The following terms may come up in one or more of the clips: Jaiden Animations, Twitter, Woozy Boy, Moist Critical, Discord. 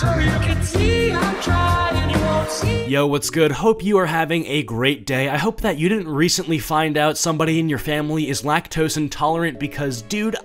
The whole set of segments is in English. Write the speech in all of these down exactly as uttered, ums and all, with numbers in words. so you can see I'm trying, you won't see. Yo, what's good? Hope you are having a great day. I hope that you didn't recently find out somebody in your family is lactose intolerant because, dude,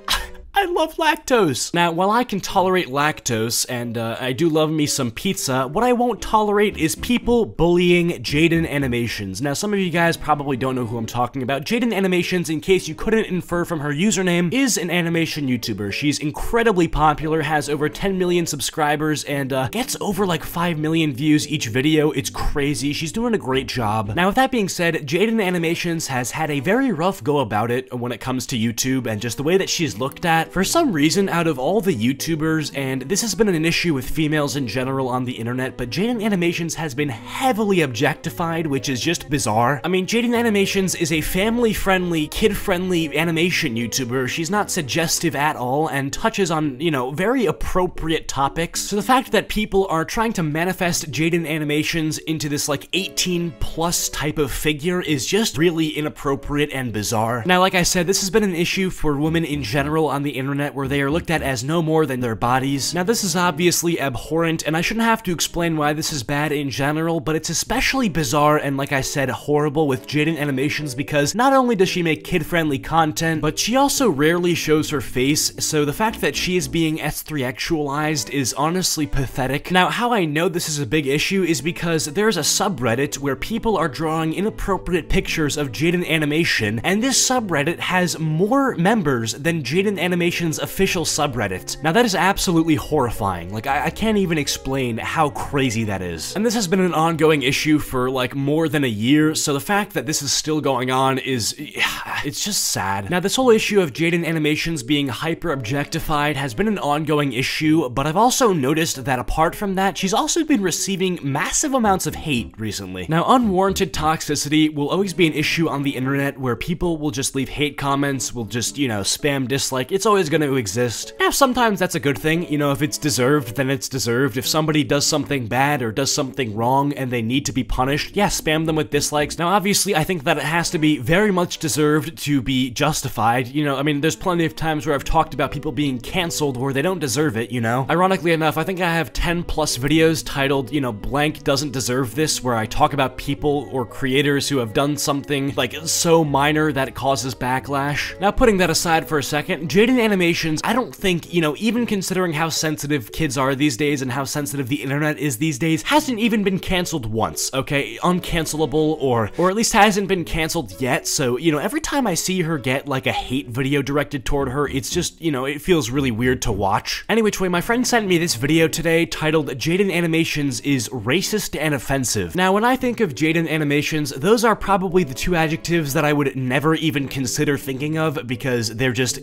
I love lactose. Now, while I can tolerate lactose, and uh, I do love me some pizza, what I won't tolerate is people bullying Jaiden Animations. Now, some of you guys probably don't know who I'm talking about. Jaiden Animations, in case you couldn't infer from her username, is an animation YouTuber. She's incredibly popular, has over ten million subscribers, and uh, gets over like five million views each video. It's crazy. She's doing a great job. Now, with that being said, Jaiden Animations has had a very rough go about it when it comes to YouTube and just the way that she's looked at. For some reason, out of all the YouTubers, and this has been an issue with females in general on the internet, but Jaiden Animations has been heavily objectified, which is just bizarre. I mean, Jaiden Animations is a family-friendly, kid-friendly animation YouTuber. She's not suggestive at all and touches on, you know, very appropriate topics. So the fact that people are trying to manifest Jaiden Animations into this, like, eighteen plus type of figure is just really inappropriate and bizarre. Now, like I said, this has been an issue for women in general on the internet, where they are looked at as no more than their bodies. Now, this is obviously abhorrent, and I shouldn't have to explain why this is bad in general, but it's especially bizarre and, like I said, horrible with Jaiden Animations because not only does she make kid-friendly content, but she also rarely shows her face, so the fact that she is being S three actualized is honestly pathetic. Now, how I know this is a big issue is because there's a subreddit where people are drawing inappropriate pictures of Jaiden Animation, and this subreddit has more members than Jaiden Animation Animation's official subreddit. Now, that is absolutely horrifying. Like, I, I can't even explain how crazy that is. And this has been an ongoing issue for, like, more than a year, so the fact that this is still going on is... it's just sad. Now, this whole issue of Jaiden Animations being hyper-objectified has been an ongoing issue, but I've also noticed that apart from that, she's also been receiving massive amounts of hate recently. Now, unwarranted toxicity will always be an issue on the internet where people will just leave hate comments, will just, you know, spam, dislike. It's It's always going to exist. Now, sometimes that's a good thing. You know, if it's deserved, then it's deserved. If somebody does something bad or does something wrong and they need to be punished, yeah, spam them with dislikes. Now, obviously, I think that it has to be very much deserved to be justified. You know, I mean, there's plenty of times where I've talked about people being canceled where they don't deserve it, you know? Ironically enough, I think I have ten plus videos titled, you know, blank doesn't deserve this, where I talk about people or creators who have done something, like, so minor that it causes backlash. Now, putting that aside for a second, Jaiden Animations, I don't think, you know, even considering how sensitive kids are these days and how sensitive the internet is these days, hasn't even been canceled once, okay? Uncancelable, or or at least hasn't been canceled yet, so, you know, every time I see her get, like, a hate video directed toward her, it's just, you know, it feels really weird to watch. Any which way, my friend sent me this video today titled, Jaiden Animations is racist and offensive. Now, when I think of Jaiden Animations, those are probably the two adjectives that I would never even consider thinking of because they're just...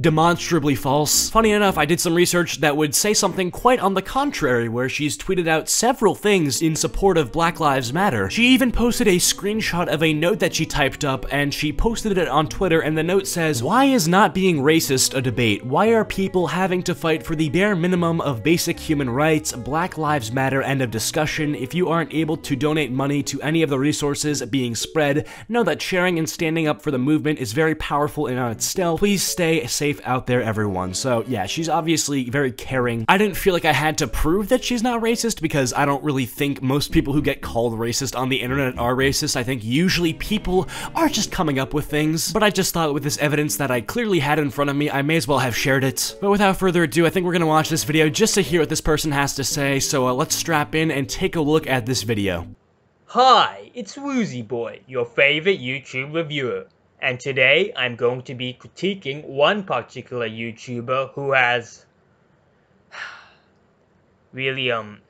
demonstrably false. Funny enough, I did some research that would say something quite on the contrary, where she's tweeted out several things in support of Black Lives Matter. She even posted a screenshot of a note that she typed up, and she posted it on Twitter, and the note says, "Why is not being racist a debate? Why are people having to fight for the bare minimum of basic human rights? Black Lives Matter, end of discussion. If you aren't able to donate money to any of the resources being spread, know that sharing and standing up for the movement is very powerful in itself. Please stay safe out there, everyone." So yeah, she's obviously very caring. I didn't feel like I had to prove that she's not racist because I don't really think most people who get called racist on the internet are racist. I think usually people are just coming up with things, but I just thought with this evidence that I clearly had in front of me, I may as well have shared it. But without further ado, I think we're gonna watch this video just to hear what this person has to say, so uh, let's strap in and take a look at this video. Hi, it's Woozy Boy, your favorite YouTube reviewer. And today, I'm going to be critiquing one particular YouTuber who has... really, um...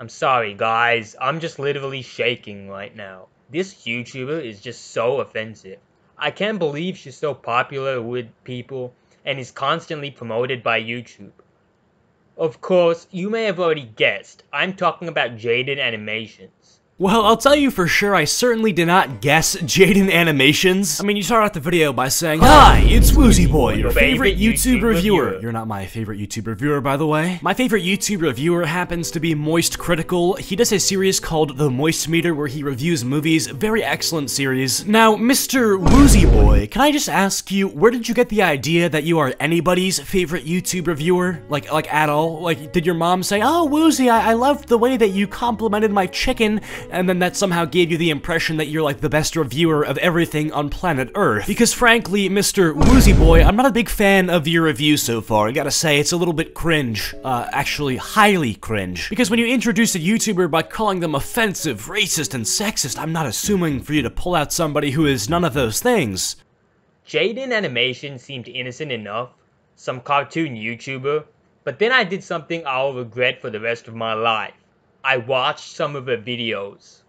I'm sorry, guys. I'm just literally shaking right now. This YouTuber is just so offensive. I can't believe she's so popular with people and is constantly promoted by YouTube. Of course, you may have already guessed. I'm talking about Jaiden Animations. Well, I'll tell you for sure, I certainly did not guess Jaiden Animations. I mean, you start off the video by saying, hi, it's Woozy Boy, your favorite YouTube reviewer. You're not my favorite YouTube reviewer, by the way. My favorite YouTube reviewer happens to be Moist Critical. He does a series called The Moist Meter where he reviews movies. Very excellent series. Now, Mister Woozy Boy, can I just ask you, where did you get the idea that you are anybody's favorite YouTube reviewer? Like, like at all? Like, did your mom say, oh, Woozy, I, I loved the way that you complimented my chicken, and then that somehow gave you the impression that you're like the best reviewer of everything on planet Earth? Because frankly, Mister Woozy Boy, I'm not a big fan of your review so far. I gotta say, it's a little bit cringe. Uh, actually, highly cringe. Because when you introduce a YouTuber by calling them offensive, racist, and sexist, I'm not assuming for you to pull out somebody who is none of those things. Jaiden Animations seemed innocent enough, some cartoon YouTuber, but then I did something I'll regret for the rest of my life. I watched some of her videos.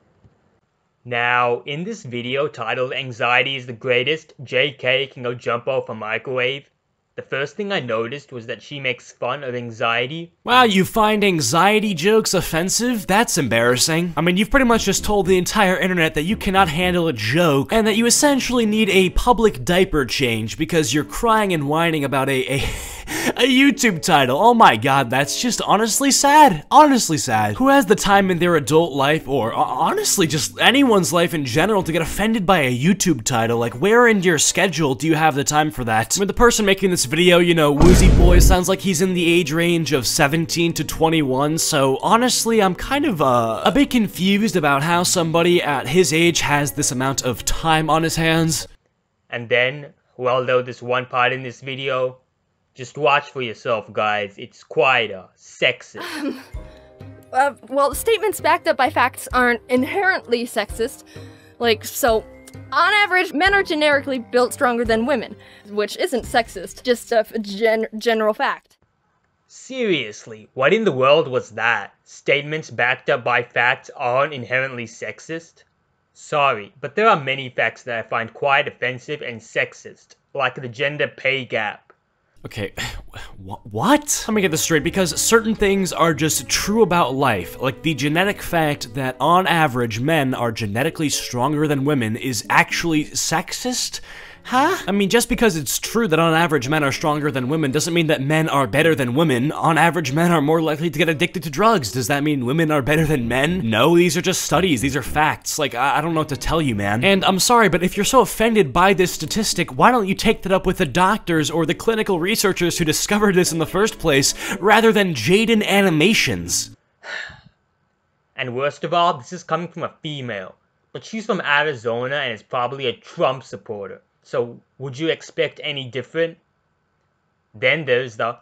Now, in this video titled Anxiety is the Greatest, J K Can Go Jump Off a Microwave, the first thing I noticed was that she makes fun of anxiety. Wow, you find anxiety jokes offensive? That's embarrassing. I mean, you've pretty much just told the entire internet that you cannot handle a joke, and that you essentially need a public diaper change because you're crying and whining about a... a A YouTube title. Oh my god, that's just honestly sad. Honestly sad. Who has the time in their adult life, or honestly just anyone's life in general, to get offended by a YouTube title? Like, where in your schedule do you have the time for that? I mean, the person making this video, you know, Woozy Boy, sounds like he's in the age range of seventeen to twenty-one, so honestly, I'm kind of, uh, a bit confused about how somebody at his age has this amount of time on his hands. And then, well, though, this one part in this video... Just watch for yourself, guys. It's quite a sexist. Um, uh, well, statements backed up by facts aren't inherently sexist. Like, so, on average, men are generically built stronger than women, which isn't sexist, just a gen general fact. Seriously, what in the world was that? Statements backed up by facts aren't inherently sexist? Sorry, but there are many facts that I find quite offensive and sexist, like the gender pay gap. Okay, what? Let me get this straight, because certain things are just true about life, like the genetic fact that on average men are genetically stronger than women is actually sexist? Huh? I mean, just because it's true that on average men are stronger than women doesn't mean that men are better than women. On average, men are more likely to get addicted to drugs. Does that mean women are better than men? No, these are just studies. These are facts. Like, I, I don't know what to tell you, man. And I'm sorry, but if you're so offended by this statistic, why don't you take that up with the doctors or the clinical researchers who discovered this in the first place, rather than Jaiden Animations? And worst of all, this is coming from a female. But she's from Arizona and is probably a Trump supporter. So, would you expect any different? Then there's the,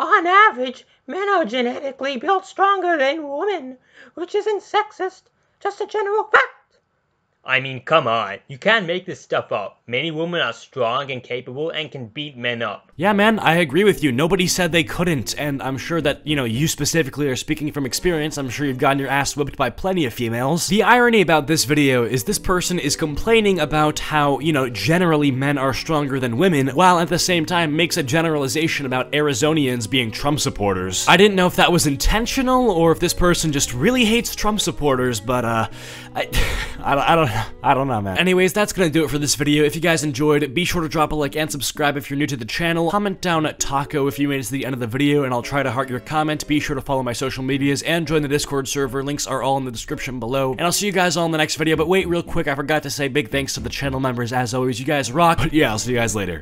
on average, men are genetically built stronger than women, which isn't sexist, just a general fact. I mean, come on, you can't make this stuff up. Many women are strong and capable and can beat men up. Yeah, man, I agree with you. Nobody said they couldn't, and I'm sure that, you know, you specifically are speaking from experience. I'm sure you've gotten your ass whipped by plenty of females. The irony about this video is this person is complaining about how, you know, generally men are stronger than women, while at the same time makes a generalization about Arizonians being Trump supporters. I didn't know if that was intentional or if this person just really hates Trump supporters, but, uh, I, I, I don't know. I don't know, man. Anyways, that's gonna do it for this video. If you guys enjoyed, be sure to drop a like and subscribe if you're new to the channel. Comment down at Taco if you made it to the end of the video, and I'll try to heart your comment. Be sure to follow my social medias and join the Discord server. Links are all in the description below. And I'll see you guys all in the next video. But wait, real quick, I forgot to say big thanks to the channel members. As always, you guys rock. But yeah, I'll see you guys later.